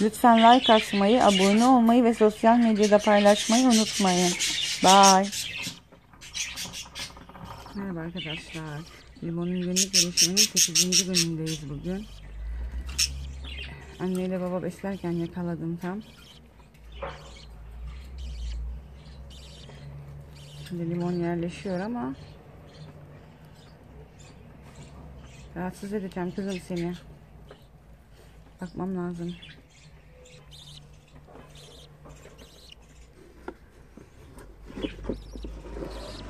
Lütfen like atmayı, abone olmayı ve sosyal medyada paylaşmayı unutmayın. Bye. Merhaba arkadaşlar. Limon'un günlük gelişiminin 8. günündeyiz bugün. Anneyle baba beslerken yakaladım tam. Şimdi limon yerleşiyor ama rahatsız edeceğim kızım seni. Bakmam lazım.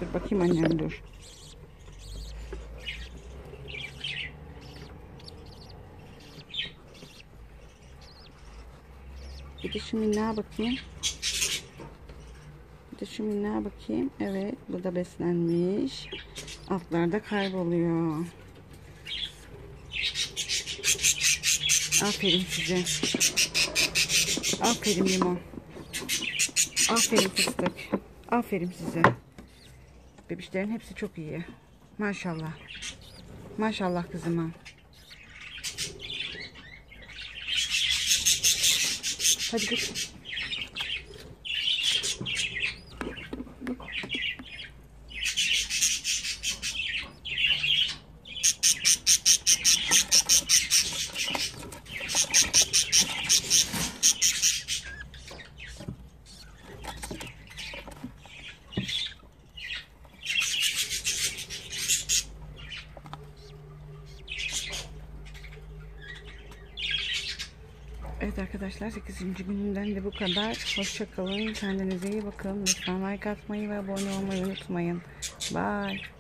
Dur bakayım annem, dur. Bir de şu minnağa bakayım. Evet, bu da beslenmiş. Altlarda kayboluyor. Aferin size. Aferin Limon. Aferin Fıstık. Aferin size. Bebişlerin hepsi çok iyi. Maşallah. Maşallah kızıma. Hadi kız. Evet arkadaşlar, 8. günümden de bu kadar. Hoşça kalın. Kendinize iyi bakın. Lütfen like atmayı ve abone olmayı unutmayın. Bye.